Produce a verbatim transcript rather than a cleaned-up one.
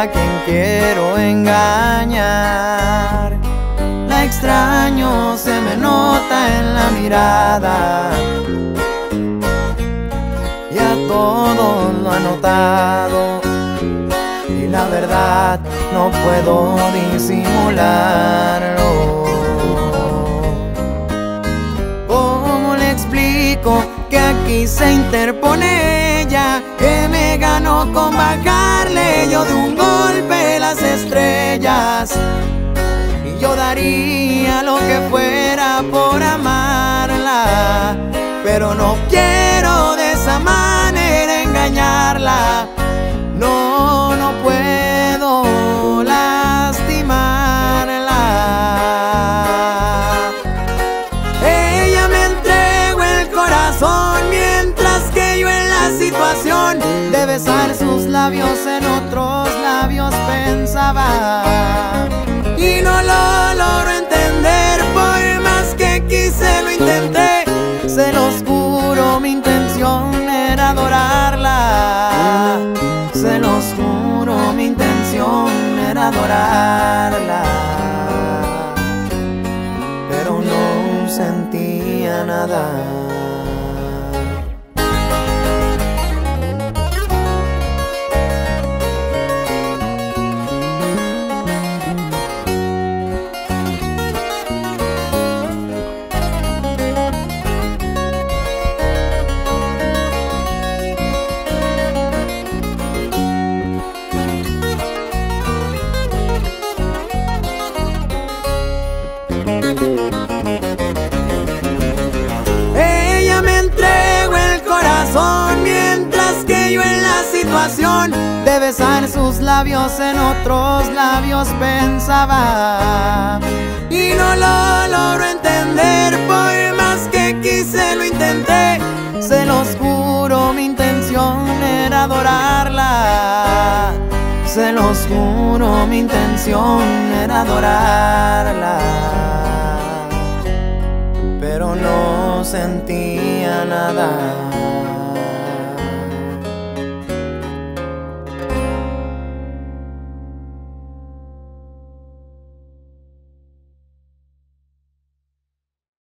a quien quiero engañar. La extraño, se me nota en la mirada, y a todos lo han notado, y la verdad no puedo disimularlo. ¿Cómo le explico que aquí se interpone ella, que me ganó con bajarle yo de un golpe las estrellas? Y yo daría lo que fuera por amarla, pero no quiero de esa manera engañarla. No, no puedo lastimarla. Ella me entregó el corazón, mientras que yo en la situación de besar sus labios en otros labios pensaba, y no lo logro entender, por más que quise lo intenté. Se los juro, mi intención era adorarla. Se los juro, mi intención era adorarla, pero no sentía nada. Ella me entregó el corazón, mientras que yo en la situación de besar sus labios en otros labios pensaba, y no lo logro entender, por más que quise lo intenté. Se los juro, mi intención era adorarla. Se los juro, mi intención era adorarla, pero no sentía nada.